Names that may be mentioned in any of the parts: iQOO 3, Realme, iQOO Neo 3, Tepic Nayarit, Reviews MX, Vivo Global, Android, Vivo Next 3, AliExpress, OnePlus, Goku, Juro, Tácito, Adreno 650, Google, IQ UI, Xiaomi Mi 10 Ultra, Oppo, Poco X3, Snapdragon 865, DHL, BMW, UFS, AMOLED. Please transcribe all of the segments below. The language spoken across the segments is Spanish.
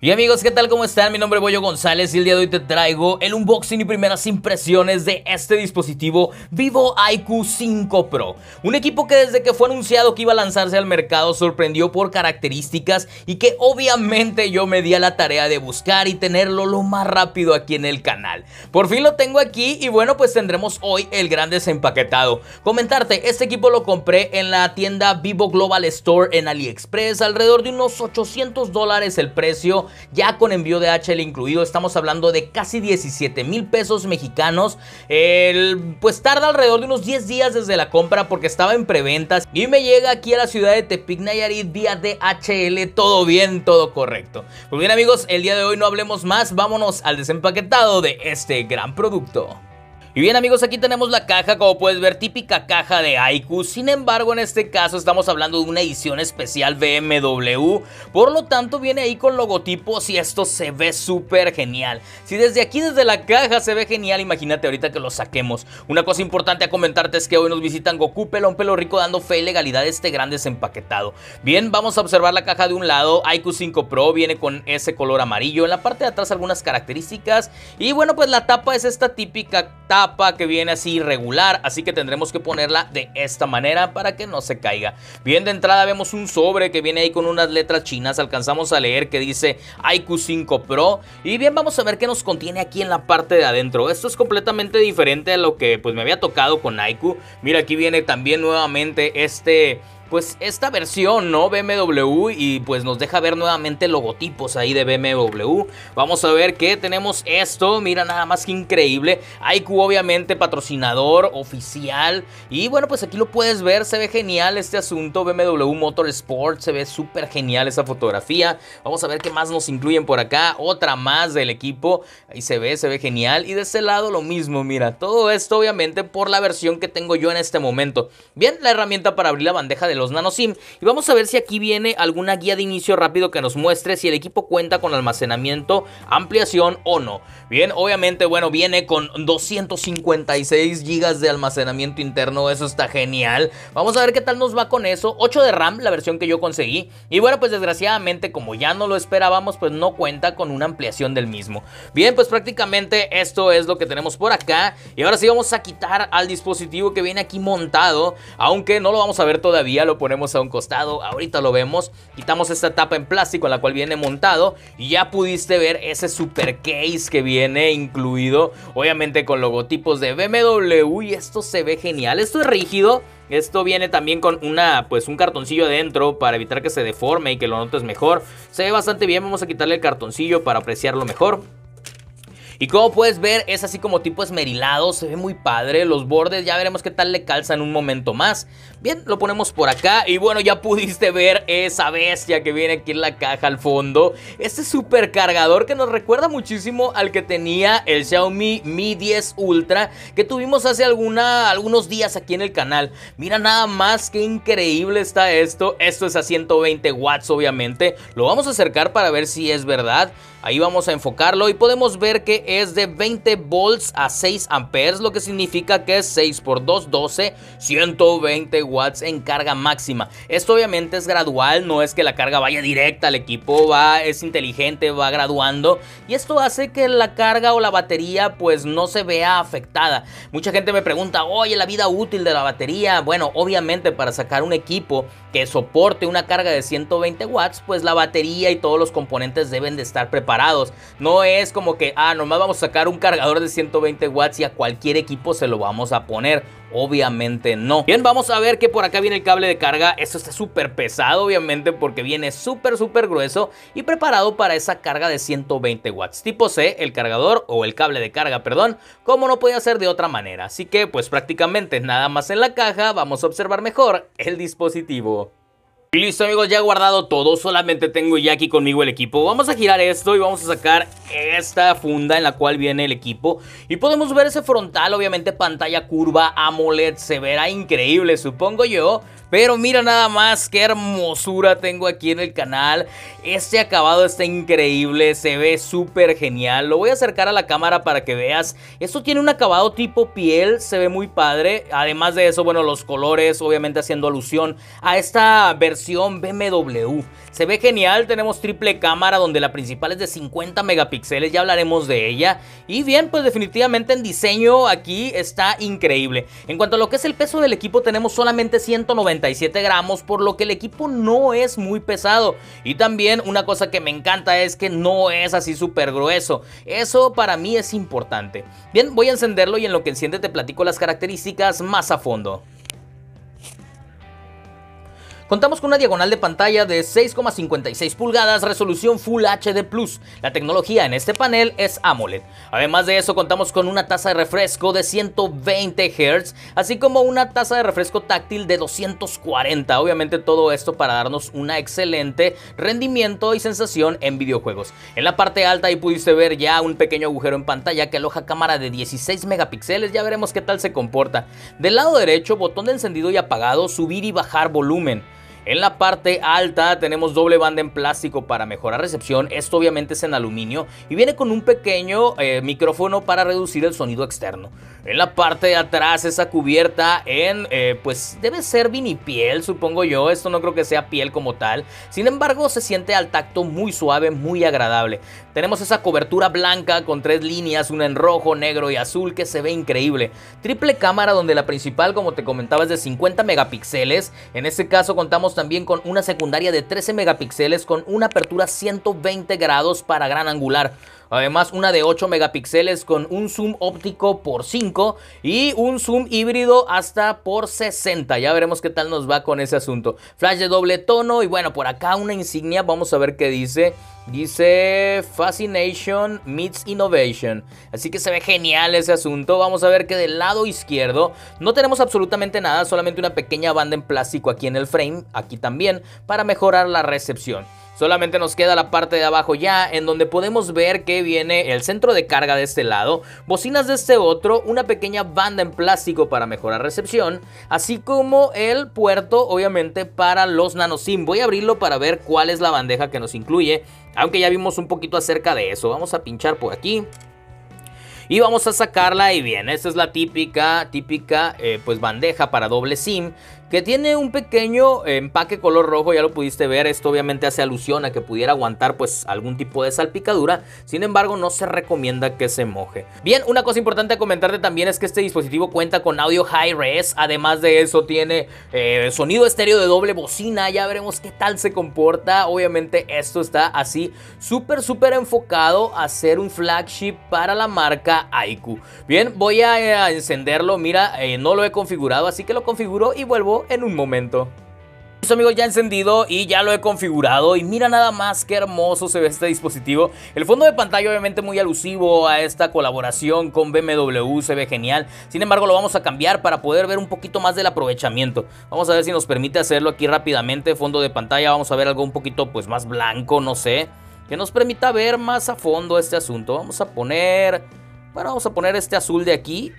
Y amigos, ¿qué tal? ¿Cómo están? Mi nombre es Boyo González y el día de hoy te traigo el unboxing y primeras impresiones de este dispositivo Vivo iQOO 5 Pro. Un equipo que desde que fue anunciado que iba a lanzarse al mercado sorprendió por características y que obviamente yo me di a la tarea de buscar y tenerlo lo más rápido aquí en el canal. Por fin lo tengo aquí y bueno, pues tendremos hoy el gran desempaquetado. Comentarte, este equipo lo compré en la tienda Vivo Global Store en AliExpress, alrededor de unos $800 el precio. Ya con envío de DHL incluido, estamos hablando de casi 17,000 pesos mexicanos. Pues tarda alrededor de unos 10 días desde la compra porque estaba en preventas y me llega aquí a la ciudad de Tepic Nayarit vía DHL. Todo bien, todo correcto. Pues bien amigos, el día de hoy no hablemos más, vámonos al desempaquetado de este gran producto. Y bien amigos, aquí tenemos la caja, como puedes ver, típica caja de iQOO. Sin embargo, en este caso estamos hablando de una edición especial BMW, por lo tanto viene ahí con logotipos y esto se ve súper genial. Si desde aquí, desde la caja se ve genial, imagínate ahorita que lo saquemos. Una cosa importante a comentarte es que hoy nos visitan Goku, Pelón, Pelo Rico, dando fe y legalidad de este gran desempaquetado. Bien, vamos a observar la caja de un lado. iQOO 5 Pro viene con ese color amarillo, en la parte de atrás algunas características y bueno, pues la tapa es esta típica tapa que viene así irregular, así que tendremos que ponerla de esta manera para que no se caiga. Bien, de entrada vemos un sobre que viene ahí con unas letras chinas, alcanzamos a leer que dice iQOO 5 Pro y bien, vamos a ver qué nos contiene aquí en la parte de adentro. Esto es completamente diferente a lo que pues me había tocado con iQOO. Mira, aquí viene también nuevamente esta versión, ¿no? BMW, y pues nos deja ver nuevamente logotipos ahí de BMW. Vamos a ver que tenemos esto, mira nada más que increíble. iQOO obviamente patrocinador oficial y bueno, pues aquí lo puedes ver, se ve genial este asunto. BMW Motorsport, se ve súper genial esa fotografía. Vamos a ver qué más nos incluyen por acá, otra más del equipo, ahí se ve genial. Y de este lado lo mismo, mira, todo esto obviamente por la versión que tengo yo en este momento. Bien, la herramienta para abrir la bandeja de los nano SIM, y vamos a ver si aquí viene alguna guía de inicio rápido que nos muestre si el equipo cuenta con almacenamiento, ampliación o no. Bien, obviamente, bueno, viene con 256 GB de almacenamiento interno, eso está genial. Vamos a ver qué tal nos va con eso. 8 de RAM, la versión que yo conseguí, y bueno, pues desgraciadamente, como ya no lo esperábamos, pues no cuenta con una ampliación del mismo. Bien, pues prácticamente esto es lo que tenemos por acá, y ahora sí vamos a quitar al dispositivo que viene aquí montado, aunque no lo vamos a ver todavía. Lo ponemos a un costado, ahorita lo vemos. Quitamos esta tapa en plástico en la cual viene montado y ya pudiste ver ese super case que viene incluido, obviamente con logotipos de BMW, y esto se ve genial. Esto es rígido. Esto viene también con un cartoncillo adentro para evitar que se deforme y que lo notes mejor. Se ve bastante bien. Vamos a quitarle el cartoncillo para apreciarlo mejor. Y como puedes ver, es así como tipo esmerilado, se ve muy padre. Los bordes ya veremos qué tal le calzan un momento más. Bien, lo ponemos por acá y bueno, ya pudiste ver esa bestia que viene aquí en la caja al fondo. Este super cargador que nos recuerda muchísimo al que tenía el Xiaomi Mi 10 Ultra que tuvimos hace algunos días aquí en el canal. Mira nada más qué increíble está esto. Esto es a 120 watts obviamente. Lo vamos a acercar para ver si es verdad. Ahí vamos a enfocarlo y podemos ver que es de 20 volts a 6 amperes, lo que significa que es 6 por 2, 12, 120 watts en carga máxima. Esto obviamente es gradual, no es que la carga vaya directa al equipo, es inteligente, va graduando y esto hace que la carga o la batería pues no se vea afectada. Mucha gente me pregunta, oye, la vida útil de la batería. Bueno, obviamente para sacar un equipo que soporte una carga de 120 watts, pues la batería y todos los componentes deben de estar preparados. No es como que, nomás vamos a sacar un cargador de 120 watts y a cualquier equipo se lo vamos a poner. Obviamente no. Bien, vamos a ver que por acá viene el cable de carga. Esto está súper pesado obviamente porque viene súper grueso y preparado para esa carga de 120 watts tipo C, el cargador o el cable de carga, perdón, como no podía ser de otra manera. Así que pues prácticamente nada más en la caja. Vamos a observar mejor el dispositivo. Y listo amigos, ya he guardado todo, solamente tengo ya aquí conmigo el equipo. Vamos a girar esto y vamos a sacar esta funda en la cual viene el equipo y podemos ver ese frontal, obviamente pantalla curva AMOLED, se verá increíble supongo yo, pero mira nada más qué hermosura tengo aquí en el canal. Este acabado está increíble, se ve súper genial, lo voy a acercar a la cámara para que veas. Esto tiene un acabado tipo piel, se ve muy padre. Además de eso, bueno, los colores, obviamente haciendo alusión a esta versión BMW. Se ve genial, tenemos triple cámara donde la principal es de 50 megapíxeles, ya hablaremos de ella. Y bien, pues definitivamente en diseño aquí está increíble. En cuanto a lo que es el peso del equipo, tenemos solamente 197 gramos, por lo que el equipo no es muy pesado. Y también una cosa que me encanta es que no es así súper grueso, eso para mí es importante. Bien, voy a encenderlo y en lo que enciende te platico las características más a fondo. Contamos con una diagonal de pantalla de 6,56 pulgadas, resolución Full HD+. La tecnología en este panel es AMOLED. Además de eso, contamos con una tasa de refresco de 120 Hz, así como una tasa de refresco táctil de 240. Obviamente todo esto para darnos un excelente rendimiento y sensación en videojuegos. En la parte alta ahí pudiste ver ya un pequeño agujero en pantalla que aloja cámara de 16 megapíxeles, ya veremos qué tal se comporta. Del lado derecho, botón de encendido y apagado, subir y bajar volumen. En la parte alta tenemos doble banda en plástico para mejorar recepción, esto obviamente es en aluminio y viene con un pequeño micrófono para reducir el sonido externo. En la parte de atrás esa cubierta en, pues debe ser vinipiel supongo yo, esto no creo que sea piel como tal, sin embargo se siente al tacto muy suave, muy agradable. Tenemos esa cobertura blanca con tres líneas, una en rojo, negro y azul que se ve increíble. Triple cámara donde la principal, como te comentaba, es de 50 megapíxeles, en este caso contamos también con una secundaria de 13 megapíxeles con una apertura 120 grados para gran angular. Además una de 8 megapíxeles con un zoom óptico por 5 y un zoom híbrido hasta por 60. Ya veremos qué tal nos va con ese asunto. Flash de doble tono y bueno, por acá una insignia, vamos a ver qué dice. Dice Fascination meets Innovation. Así que se ve genial ese asunto. Vamos a ver que del lado izquierdo no tenemos absolutamente nada, solamente una pequeña banda en plástico aquí en el frame, aquí también, para mejorar la recepción. Solamente nos queda la parte de abajo ya, en donde podemos ver que viene el centro de carga de este lado, bocinas de este otro, una pequeña banda en plástico para mejorar recepción, así como el puerto obviamente para los nanoSIM. Voy a abrirlo para ver cuál es la bandeja que nos incluye, aunque ya vimos un poquito acerca de eso. Vamos a pinchar por aquí y vamos a sacarla y bien, esta es la típica pues bandeja para doble SIM que tiene un pequeño empaque color rojo, ya lo pudiste ver. Esto obviamente hace alusión a que pudiera aguantar pues algún tipo de salpicadura, sin embargo no se recomienda que se moje. Bien, una cosa importante a comentarte también es que este dispositivo cuenta con audio high res, además de eso tiene sonido estéreo de doble bocina, ya veremos qué tal se comporta. Obviamente esto está así súper enfocado a ser un flagship para la marca iQOO. Bien, voy a encenderlo, mira, no lo he configurado, así que lo configuro y vuelvo en un momento. Listo amigos, ya encendido y ya lo he configurado y mira nada más qué hermoso se ve este dispositivo. El fondo de pantalla obviamente muy alusivo a esta colaboración con BMW, se ve genial. Sin embargo lo vamos a cambiar para poder ver un poquito más del aprovechamiento. Vamos a ver si nos permite hacerlo aquí rápidamente. Fondo de pantalla, vamos a ver algo un poquito pues más blanco, no sé, que nos permita ver más a fondo este asunto. Vamos a poner, bueno, vamos a poner este azul de aquí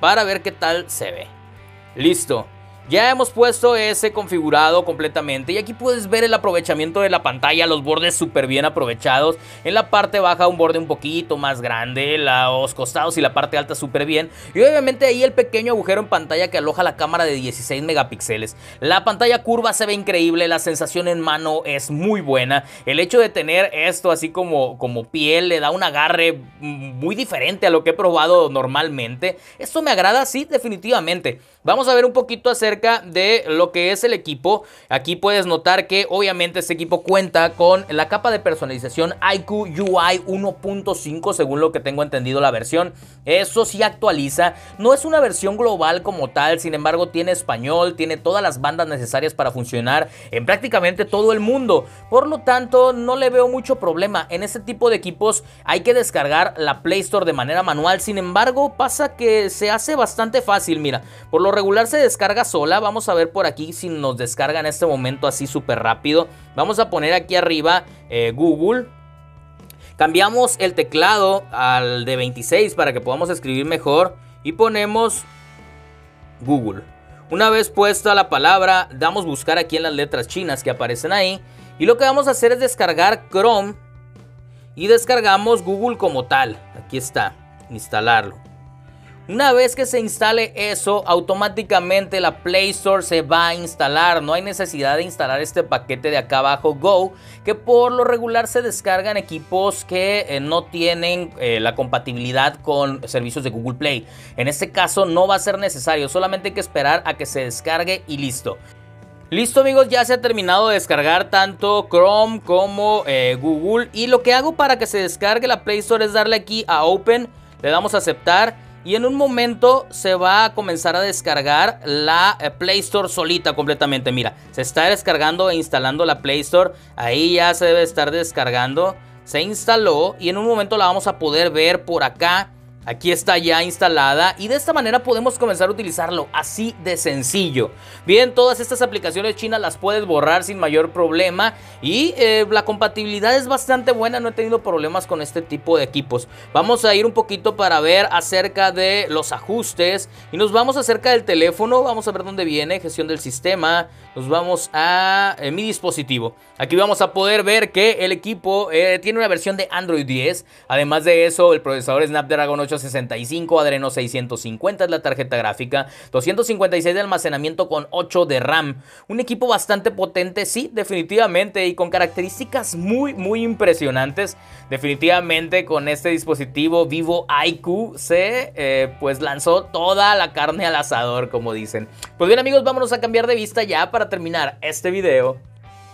para ver qué tal se ve. Listo. Ya hemos puesto ese configurado completamente y aquí puedes ver el aprovechamiento de la pantalla, los bordes súper bien aprovechados. En la parte baja un borde un poquito más grande, los costados y la parte alta súper bien. Y obviamente ahí el pequeño agujero en pantalla que aloja la cámara de 16 megapíxeles. La pantalla curva se ve increíble, la sensación en mano es muy buena. El hecho de tener esto así como piel le da un agarre muy diferente a lo que he probado normalmente. Esto me agrada, sí, definitivamente. Vamos a ver un poquito acerca de lo que es el equipo. Aquí puedes notar que obviamente este equipo cuenta con la capa de personalización iQ UI 1.5, según lo que tengo entendido la versión. Eso sí actualiza, no es una versión global como tal, sin embargo tiene español, tiene todas las bandas necesarias para funcionar en prácticamente todo el mundo. Por lo tanto no le veo mucho problema. En este tipo de equipos hay que descargar la Play Store de manera manual, sin embargo pasa que se hace bastante fácil, mira, por lo regular se descarga sola. Vamos a ver por aquí si nos descarga en este momento así súper rápido. Vamos a poner aquí arriba Google Cambiamos el teclado al de 26 para que podamos escribir mejor y ponemos Google. Una vez puesta la palabra, damos buscar aquí en las letras chinas que aparecen ahí. Y lo que vamos a hacer es descargar Chrome y descargamos Google como tal. Aquí está, instalarlo. Una vez que se instale eso, automáticamente la Play Store se va a instalar. No hay necesidad de instalar este paquete de acá abajo, Go, que por lo regular se descargan equipos que no tienen la compatibilidad con servicios de Google Play. En este caso no va a ser necesario, solamente hay que esperar a que se descargue y listo. Listo amigos, ya se ha terminado de descargar tanto Chrome como Google. Y lo que hago para que se descargue la Play Store es darle aquí a Open, le damos a aceptar. Y en un momento se va a comenzar a descargar la Play Store solita completamente. Mira, se está descargando e instalando la Play Store. Ahí ya se debe estar descargando. Se instaló y en un momento la vamos a poder ver por acá. Aquí está ya instalada y de esta manera podemos comenzar a utilizarlo, así de sencillo. Bien, todas estas aplicaciones chinas las puedes borrar sin mayor problema y la compatibilidad es bastante buena, no he tenido problemas con este tipo de equipos. Vamos a ir un poquito para ver acerca de los ajustes y nos vamos acerca del teléfono, vamos a ver dónde viene, gestión del sistema, nos vamos a mi dispositivo. Aquí vamos a poder ver que el equipo tiene una versión de Android 10, además de eso el procesador Snapdragon 865, Adreno 650 es la tarjeta gráfica, 256 de almacenamiento con 8 de RAM. Un equipo bastante potente, sí, definitivamente, y con características muy impresionantes. Definitivamente con este dispositivo Vivo iQOO se pues lanzó toda la carne al asador, como dicen. Pues bien amigos, vámonos a cambiar de vista ya para terminar este video.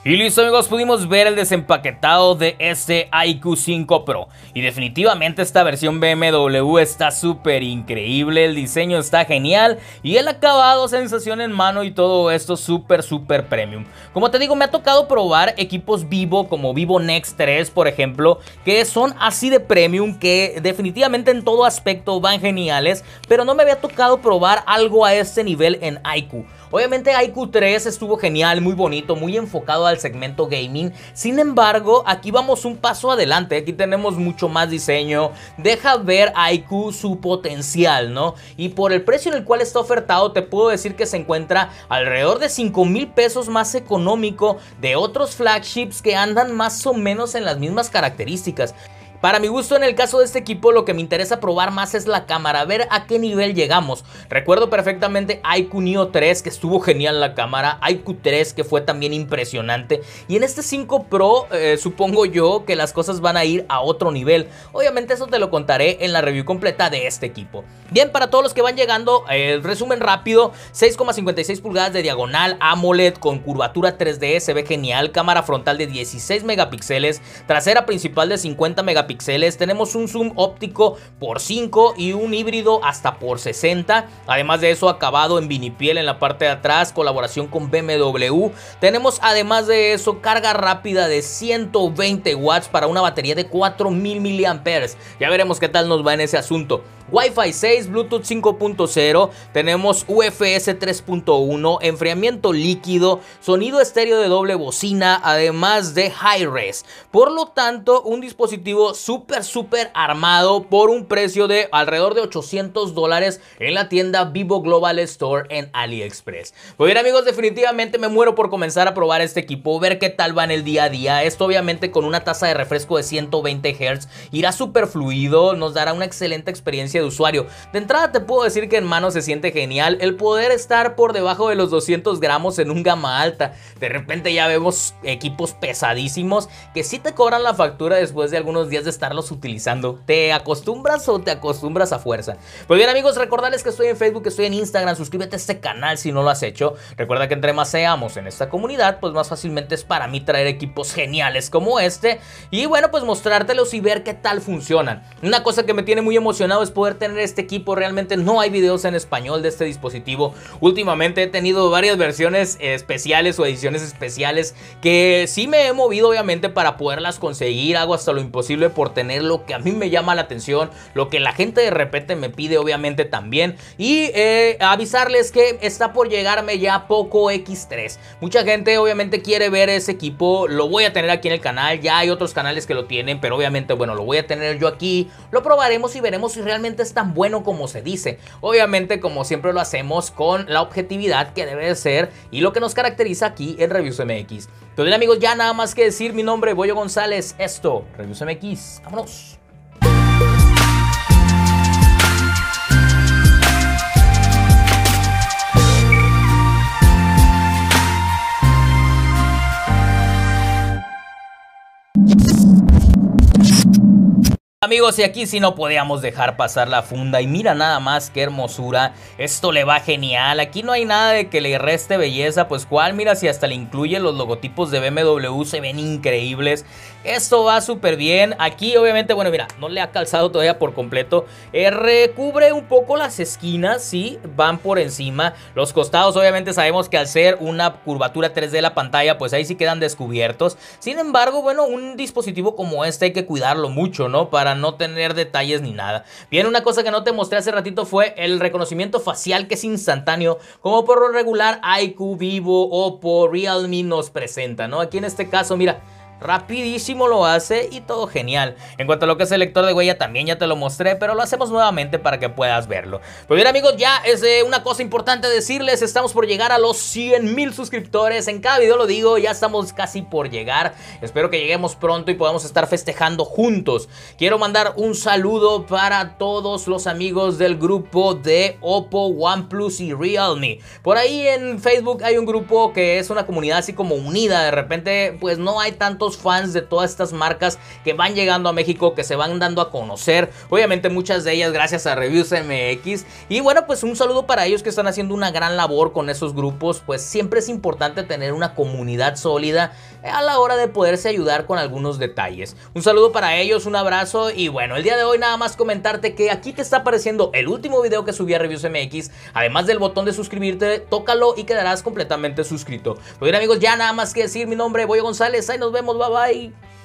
Y listo amigos, pudimos ver el desempaquetado de este iQOO 5 Pro. Y definitivamente esta versión BMW está súper increíble, el diseño está genial y el acabado, sensación en mano y todo esto súper premium. Como te digo, me ha tocado probar equipos Vivo como Vivo Next 3, por ejemplo, que son así de premium, que definitivamente en todo aspecto van geniales, pero no me había tocado probar algo a este nivel en iQOO. Obviamente iQOO 3 estuvo genial, muy bonito, muy enfocado al segmento gaming. Sin embargo, aquí vamos un paso adelante, aquí tenemos mucho más diseño, deja ver iQOO su potencial, ¿no? Y por el precio en el cual está ofertado, te puedo decir que se encuentra alrededor de 5,000 pesos más económico de otros flagships que andan más o menos en las mismas características. Para mi gusto, en el caso de este equipo, lo que me interesa probar más es la cámara, ver a qué nivel llegamos. Recuerdo perfectamente iQOO Neo 3, que estuvo genial la cámara, iQOO 3, que fue también impresionante. Y en este 5 Pro, supongo yo que las cosas van a ir a otro nivel. Obviamente eso te lo contaré en la review completa de este equipo. Bien, para todos los que van llegando, resumen rápido, 6,56 pulgadas de diagonal, AMOLED con curvatura 3D, se ve genial, cámara frontal de 16 megapíxeles, trasera principal de 50 megapíxeles, tenemos un zoom óptico por 5 y un híbrido hasta por 60. Además de eso, acabado en vinipiel en la parte de atrás, colaboración con BMW. Tenemos además de eso carga rápida de 120 watts para una batería de 4000 mAh. Ya veremos qué tal nos va en ese asunto. Wi-Fi 6, Bluetooth 5.0, tenemos UFS 3.1, enfriamiento líquido, sonido estéreo de doble bocina, además de Hi-Res. Por lo tanto, un dispositivo súper armado por un precio de alrededor de $800 en la tienda Vivo Global Store en AliExpress. Pues bien amigos, definitivamente me muero por comenzar a probar este equipo, ver qué tal va en el día a día. Esto obviamente con una tasa de refresco de 120 Hz irá súper fluido, nos dará una excelente experiencia de usuario. De entrada te puedo decir que en mano se siente genial el poder estar por debajo de los 200 gramos en un gama alta. De repente ya vemos equipos pesadísimos que sí te cobran la factura después de algunos días de estarlos utilizando. ¿Te acostumbras o te acostumbras a fuerza? Pues bien amigos, recordarles que estoy en Facebook, que estoy en Instagram, suscríbete a este canal si no lo has hecho. Recuerda que entre más seamos en esta comunidad, pues más fácilmente es para mí traer equipos geniales como este y bueno, pues mostrártelos y ver qué tal funcionan. Una cosa que me tiene muy emocionado es poder tener este equipo, realmente no hay videos en español de este dispositivo. Últimamente he tenido varias versiones especiales o ediciones especiales que sí me he movido obviamente para poderlas conseguir, hago hasta lo imposible por tener lo que a mí me llama la atención, lo que la gente de repente me pide obviamente también. Y avisarles que está por llegarme ya Poco X3. Mucha gente obviamente quiere ver ese equipo, lo voy a tener aquí en el canal, ya hay otros canales que lo tienen, pero obviamente bueno, lo voy a tener yo aquí, lo probaremos y veremos si realmente es tan bueno como se dice. Obviamente como siempre lo hacemos con la objetividad que debe de ser y lo que nos caracteriza aquí en Reviews MX. Entonces amigos, ya nada más que decir, mi nombre es Boyo González, esto, Reviews MX, vámonos. Amigos, y aquí sí no podíamos dejar pasar la funda, y mira nada más qué hermosura, esto le va genial, aquí no hay nada de que le reste belleza, pues cuál, mira si hasta le incluye los logotipos de BMW, se ven increíbles, esto va súper bien, aquí obviamente, bueno mira, no le ha calzado todavía por completo, recubre un poco las esquinas, sí, van por encima, los costados obviamente sabemos que al ser una curvatura 3D de la pantalla, pues ahí sí quedan descubiertos, sin embargo, bueno, un dispositivo como este hay que cuidarlo mucho, ¿no? Para no tener detalles ni nada. Bien, una cosa que no te mostré hace ratito fue el reconocimiento facial, que es instantáneo, como por lo regular iQOO, Vivo, Oppo, Realme nos presenta, ¿no? Aquí en este caso, mira, rapidísimo lo hace y todo genial. En cuanto a lo que es el lector de huella, también ya te lo mostré, pero lo hacemos nuevamente para que puedas verlo. Pues bien amigos, ya es una cosa importante decirles, estamos por llegar a los 100,000 suscriptores. En cada video lo digo, ya estamos casi por llegar. Espero que lleguemos pronto y podamos estar festejando juntos. Quiero mandar un saludo para todos los amigos del grupo de Oppo, OnePlus y Realme. Por ahí en Facebook hay un grupo que es una comunidad así como unida. De repente pues no hay tantos fans de todas estas marcas que van llegando a México, que se van dando a conocer, obviamente muchas de ellas gracias a Reviews MX, y bueno pues un saludo para ellos que están haciendo una gran labor con esos grupos, pues siempre es importante tener una comunidad sólida a la hora de poderse ayudar con algunos detalles. Un saludo para ellos, un abrazo, y bueno, el día de hoy nada más comentarte que aquí te está apareciendo el último video que subí a Reviews MX, además del botón de suscribirte, tócalo y quedarás completamente suscrito. Pues bien amigos, ya nada más que decir, mi nombre es Boyo González, ahí nos vemos, bye bye.